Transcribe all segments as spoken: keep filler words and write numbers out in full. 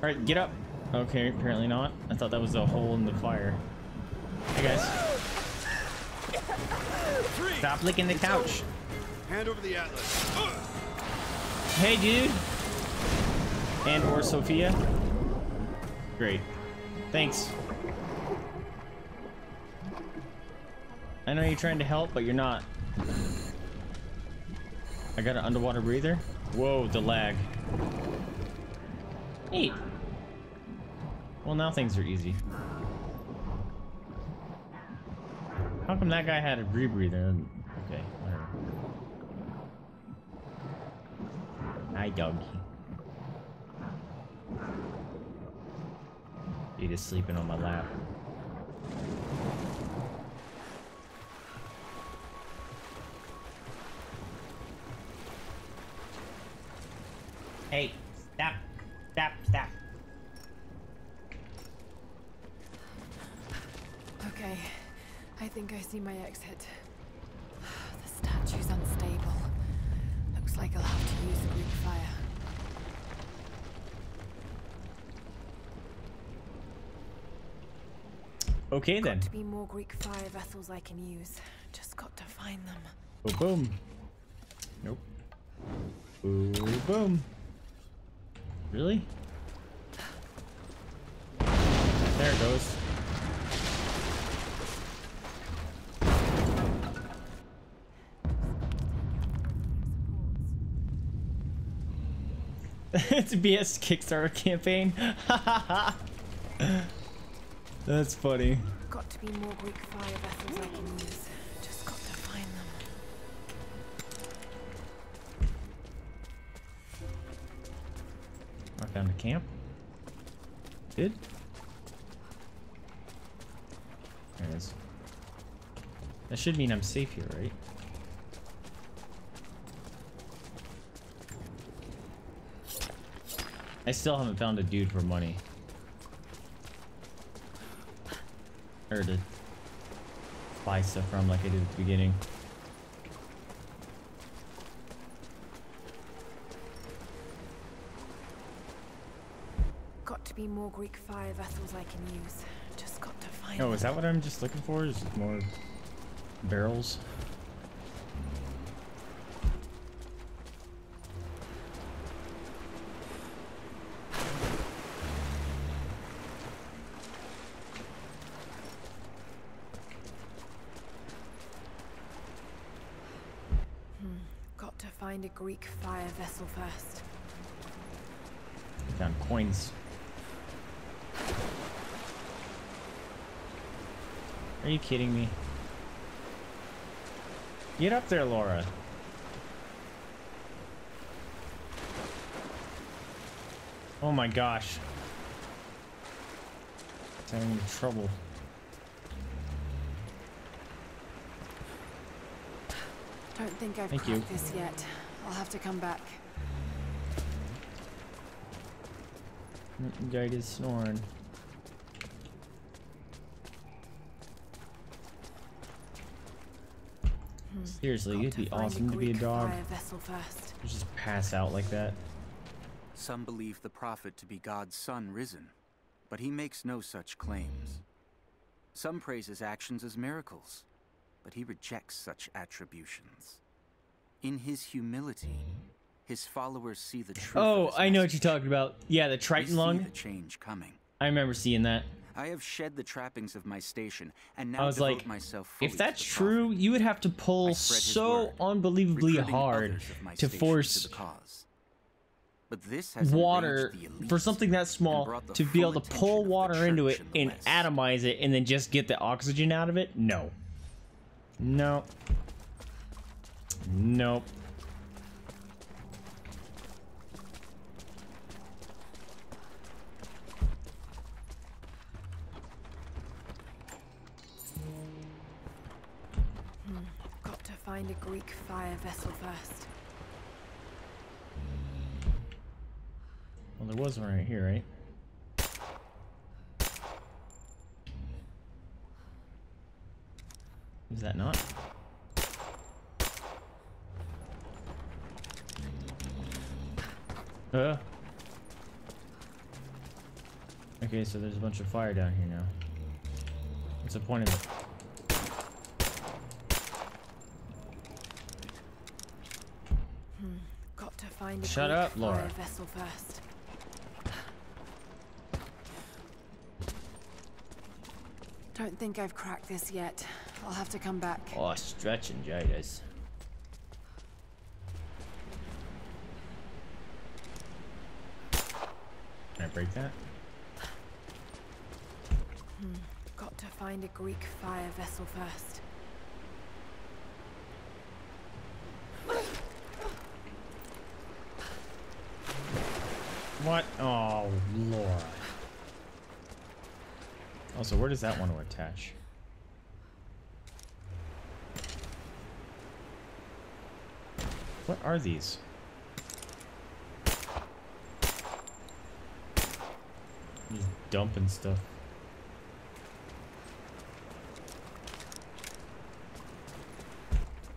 All right, get up. Okay, apparently not. I thought that was a hole in the fire. Hey guys. Three. Stop licking the couch. Hand over the atlas. Hey dude. And or Sophia. Great. Thanks. I know you're trying to help, but you're not. I got an underwater breather. Whoa, the lag. Neat. Well, now things are easy. How come that guy had a rebreather? Okay, whatever. Hi, doggy. You're just sleeping on my lap. Hey, stop, stop, stop. Okay, I think I see my exit. The statue's unstable. Looks like I'll have to use Greek fire. Okay, then. There's got to be more Greek fire vessels I can use. Just got to find them. Boom, boom. Nope. Boom, boom. Really? There it goes. It's a B S Kickstarter campaign. That's funny. Got to be more Greek fire vessels I can use. Just got to find them. I found a camp. Did? There it is. That should mean I'm safe here, right? I still haven't found a dude for money. Or to buy stuff from like I did at the beginning. Be more Greek fire vessels I can use. Just got to find. Oh, is that what I'm just looking for? Is more barrels? Hmm. Got to find a Greek fire vessel first. Found coins. Are you kidding me? Get up there, Laura. Oh my gosh. It's having trouble. Don't think I've cracked this yet. I'll have to come back. Guy is snoring. Seriously, it'd be awesome to be a dog. You just pass out like that. Some believe the prophet to be God's son risen, but he makes no such claims. Some praise his actions as miracles, but he rejects such attributions. In his humility, his followers see the truth. Oh, I know what you're talking about. Yeah, the Triton lung. The change coming. I remember seeing that. I have shed the trappings of my station, and now I was like, myself if that's true, you would have to pull so unbelievably hard to force water for something that small to be able to pull water into it and atomize it and then just get the oxygen out of it. No. No. Nope. Find a Greek fire vessel first. Well, there was one right here, right? Is that not? Uh. Okay, so there's a bunch of fire down here now. What's the point of it? Hmm. Got to find the Shut Greek up, Lara. Vessel first. Don't think I've cracked this yet. I'll have to come back. Oh, stretching Jada's. Can I break that? Hmm. Got to find a Greek fire vessel first. What? Oh, Lord. Also, where does that want to attach? What are these? I'm just dumping stuff.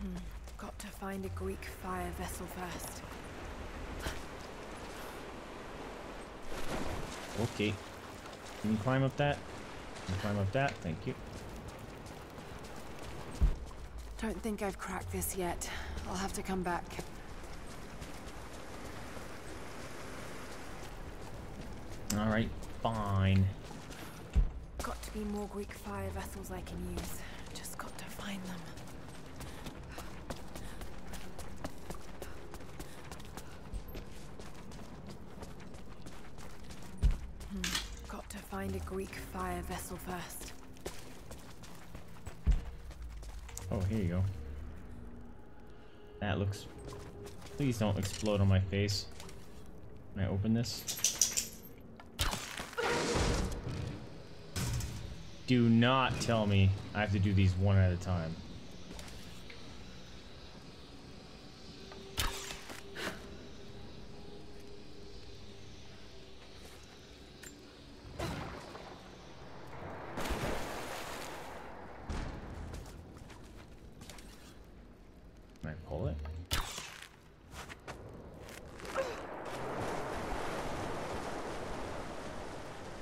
Hmm. Got to find a Greek fire vessel first. Okay. Can you climb up that? Can you climb up that? Thank you. Don't think I've cracked this yet. I'll have to come back. All right, fine. Got to be more Greek fire vessels I can use. Just got to find them. Find a Greek fire vessel first. Oh, here you go. That looks... Please don't explode on my face. Can I open this? Do not tell me I have to do these one at a time.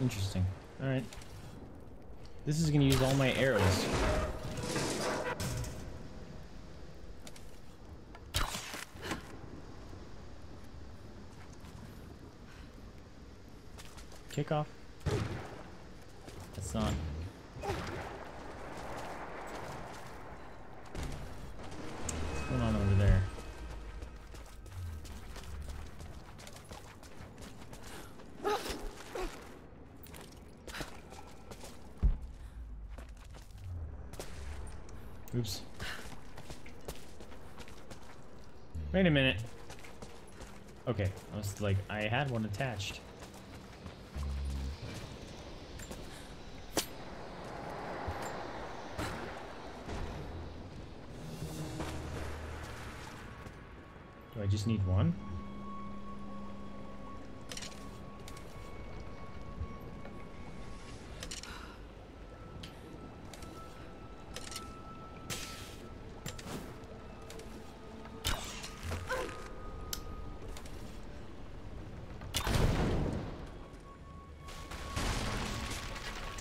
Interesting. Alright. This is gonna use all my arrows. Kick off. That's not. What's going on over there? Oops. Wait a minute. Okay, I was like, I had one attached. Do I just need one?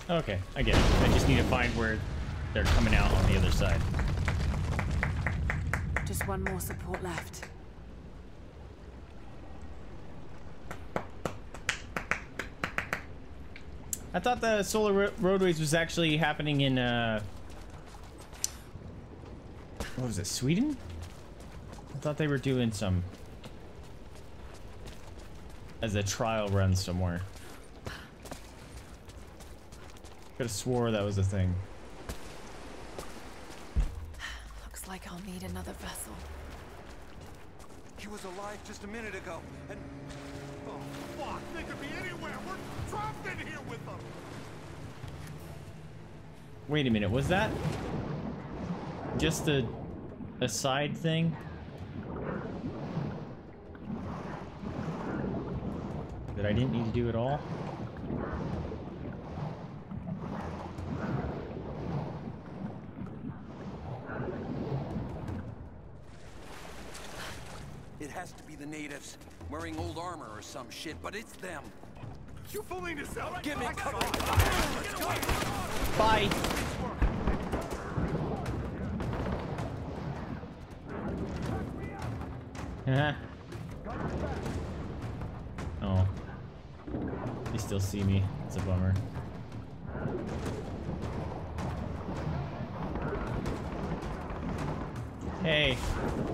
Okay, I get it. I just need to find where they're coming out on the other side. Just one more support left. I thought the solar ro roadways was actually happening in, uh... what was it, Sweden? I thought they were doing some... as a trial run somewhere. Could have swore that was a thing. Looks like I'll need another vessel. He was alive just a minute ago, and oh fuck, they could be anywhere. We're trapped in here with them. Wait a minute, was that just a a side thing? That I didn't need to do at all? It has to be the natives, wearing old armor or some shit, but it's them. You fooling yourself. Give me cover. Bye. Uh-huh. Oh. They still see me. It's a bummer. Hey,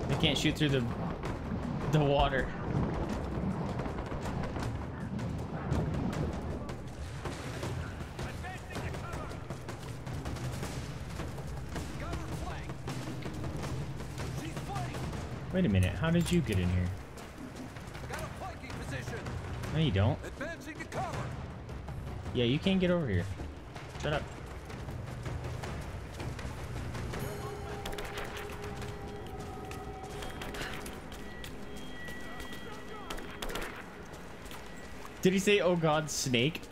they can't shoot through the the water. Wait a minute, how did you get in here? Got a flanking position. No, you don't. Advancing to cover. Yeah, you can't get over here. Shut up. Did he say, oh god, snake?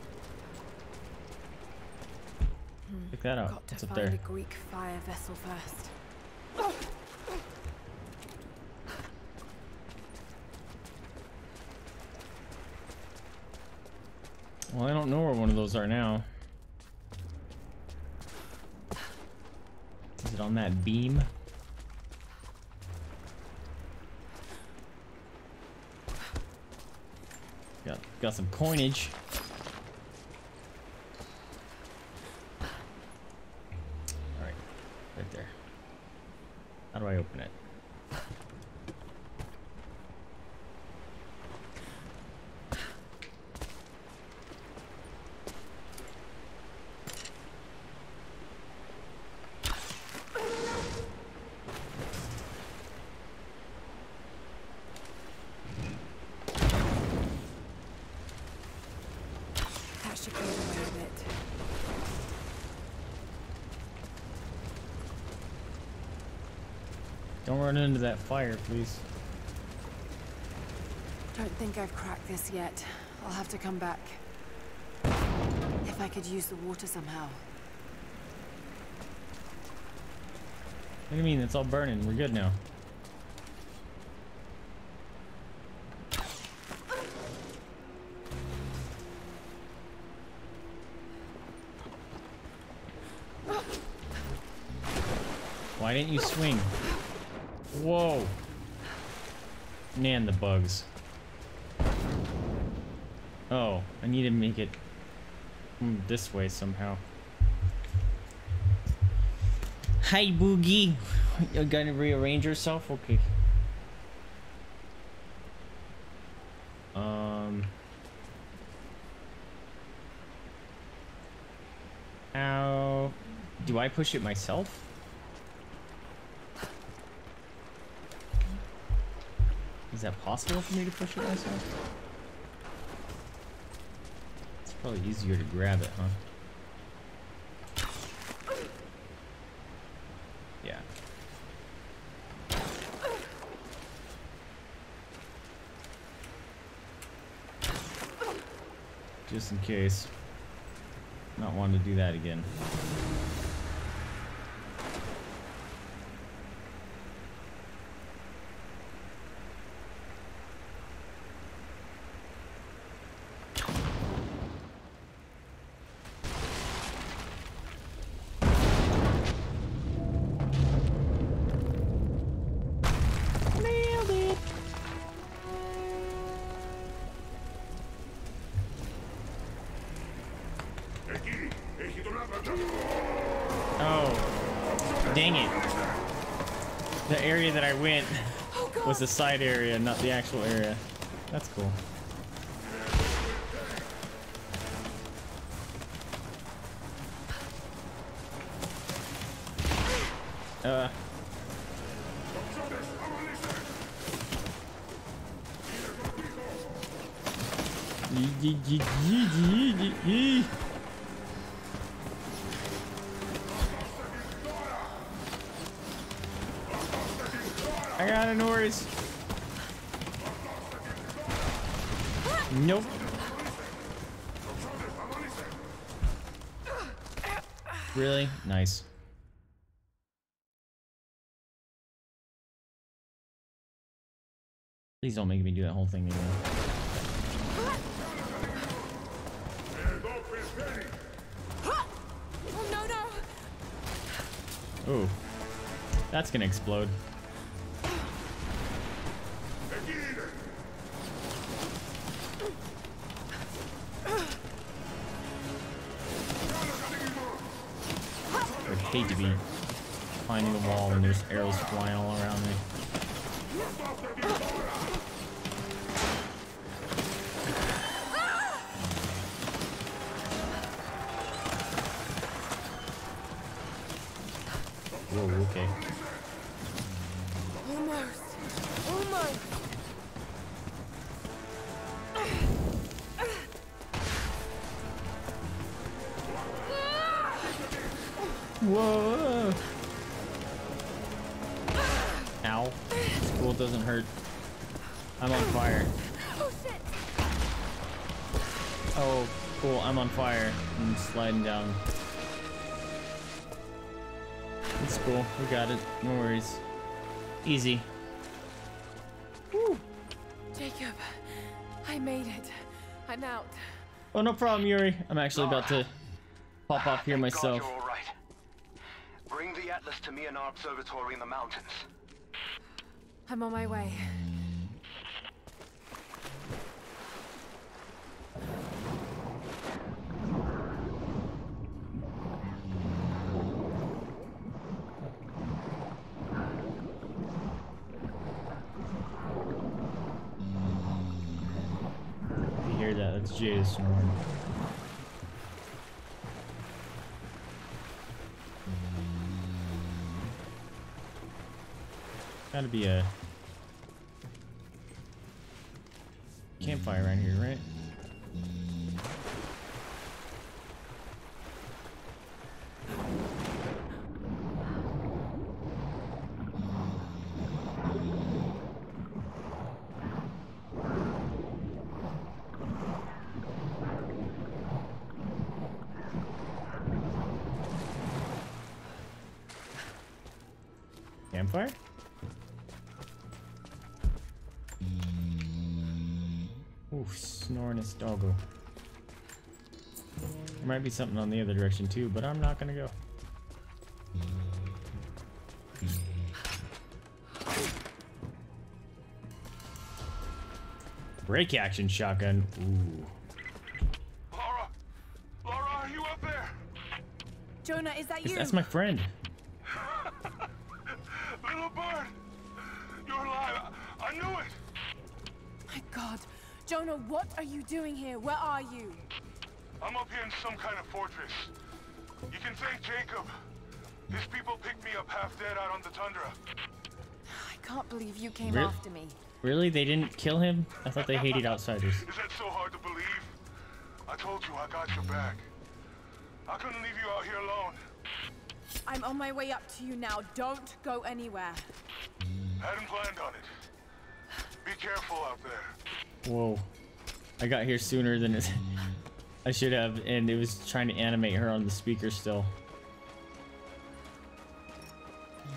Hmm. Check that out. Got to it's up find there. A Greek fire vessel first. Well, I don't know where one of those are now. Is it on that beam? Got, got some coinage. Alright, right there. How do I open it? Don't run into that fire, please. Don't think I've cracked this yet. I'll have to come back. If I could use the water somehow. What do you mean? It's all burning. We're good now. Why didn't you swing? Whoa. Man, the bugs. Oh, I need to make it this way somehow. Hi, Boogie. You're gonna rearrange yourself? Okay. Um. How do I push it myself? Is that possible for me to push it myself? It's probably easier to grab it, huh? Yeah. Just in case. Not wanting to do that again. Oh, dang it. The area that I went was the side area, not the actual area. That's cool. Uh. I got a noise. Nope. Really? Nice. Please don't make me do that whole thing again. Ooh. That's gonna explode. I hate to be climbing the wall when there's arrows flying all around me. Whoa, okay. Whoa! Ow. It's cool, it doesn't hurt. I'm on fire. Oh, shit. Oh, cool, I'm on fire. I'm sliding down. It's cool, we got it. No worries. Easy. Woo. Jacob, I made it. I'm out. Oh, no problem, Yuri. I'm actually about to pop off here myself. Bring the atlas to me in our observatory in the mountains. I'm on my way. If you hear that, that's Jada snoring. Gotta be a campfire around here, right? Campfire? Snoring his doggo. There might be something on the other direction too, but I'm not gonna go. Break action shotgun. Ooh. Lara, Lara, are you up there? Jonah, is that you? That's my friend. Little bird, you're alive. I knew it. My God. Jonah, what are you doing here? Where are you? I'm up here in some kind of fortress. You can thank Jacob. His people picked me up half dead out on the tundra. I can't believe you came Re after me. Really? They didn't kill him? I thought they hated outsiders. Is that so hard to believe? I told you I got your back. I couldn't leave you out here alone. I'm on my way up to you now. Don't go anywhere. Hadn't planned on it. Be careful out there. Whoa, I got here sooner than it I should have, and it was trying to animate her on the speaker still.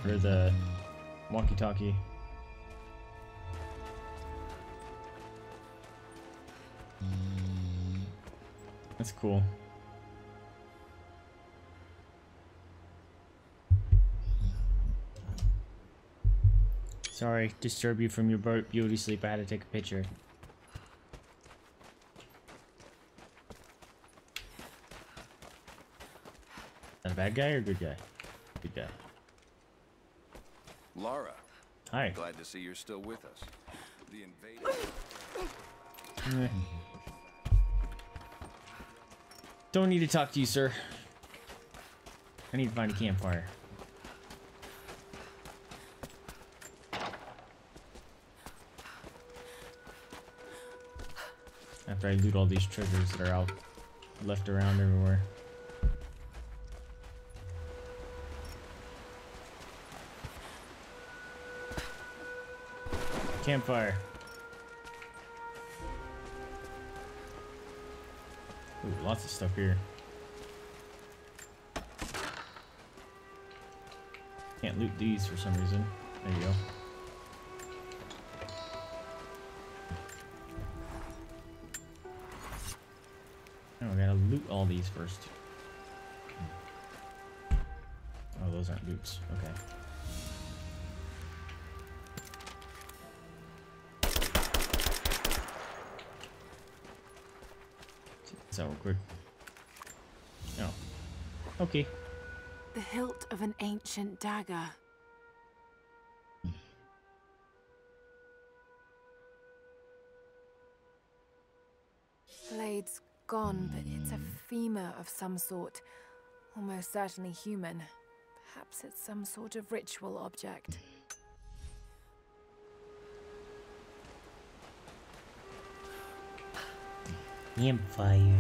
Or the walkie-talkie. That's cool. Sorry, disturb you from your beauty sleep. I had to take a picture. A bad guy or good guy? Good guy. Lara. Hi. Glad to see you're still with us. The invader. Don't need to talk to you, sir. I need to find a campfire. After I loot all these triggers that are out left around everywhere. Campfire. Ooh, lots of stuff here. Can't loot these for some reason. There you go. Now we gotta loot all these first. Oh, those aren't boots. Okay. Is that awkward? No. Oh. Okay. The hilt of an ancient dagger. Blade's gone, but it's a femur of some sort. Almost certainly human. Perhaps it's some sort of ritual object. Campfire.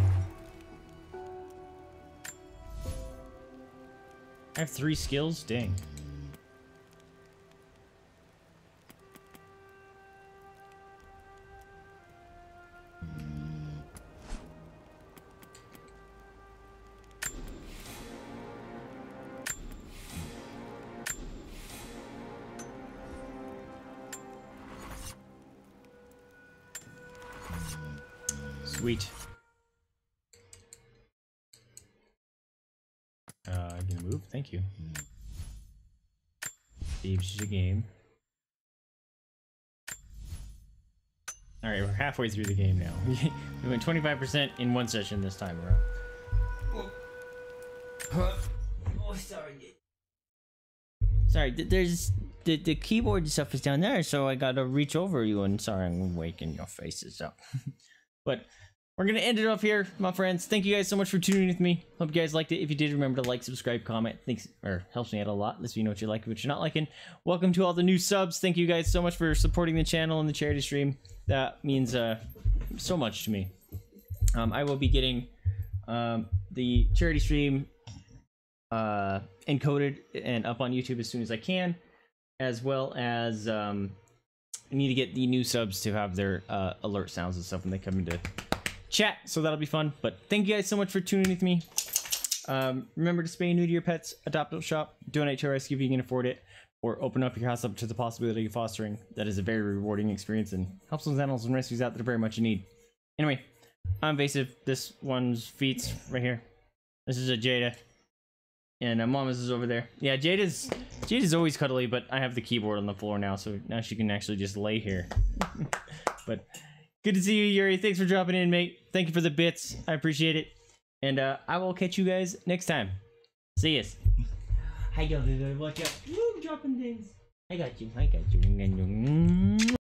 I have three skills? Dang. Sweet. Uh, I can move. Thank you. Saves the game. All right, we're halfway through the game now. We went twenty-five percent in one session this time around. Oh, huh. Oh sorry. Sorry. There's the the keyboard stuff is down there, so I gotta reach over you. And sorry, I'm waking your faces up. But we're going to end it off here, my friends. Thank you guys so much for tuning in with me. Hope you guys liked it. If you did, remember to like, subscribe, comment. Thanks, or helps me out a lot. Lets me know what you like, what you're not liking. Welcome to all the new subs. Thank you guys so much for supporting the channel and the charity stream. That means uh, so much to me. Um, I will be getting um, the charity stream uh, encoded and up on YouTube as soon as I can, as well as... Um, I need to get the new subs to have their uh, alert sounds and stuff when they come into chat, so that'll be fun. But thank you guys so much for tuning in with me. Um, remember to spay new to your pets, adopt a shop, donate to a rescue if you can afford it, or open up your house up to the possibility of fostering. That is a very rewarding experience and helps those animals and rescues out that are very much in need. Anyway, I'm Vaesive. This one's Feats right here. This is a Jada. And uh, Mama's is over there. Yeah, Jada's Jada's always cuddly, but I have the keyboard on the floor now, so now she can actually just lay here. But good to see you, Yuri. Thanks for dropping in, mate. Thank you for the bits. I appreciate it. And uh, I will catch you guys next time. See ya. Hi, y'all. Watch out. Woo, dropping things. I got you. I got you.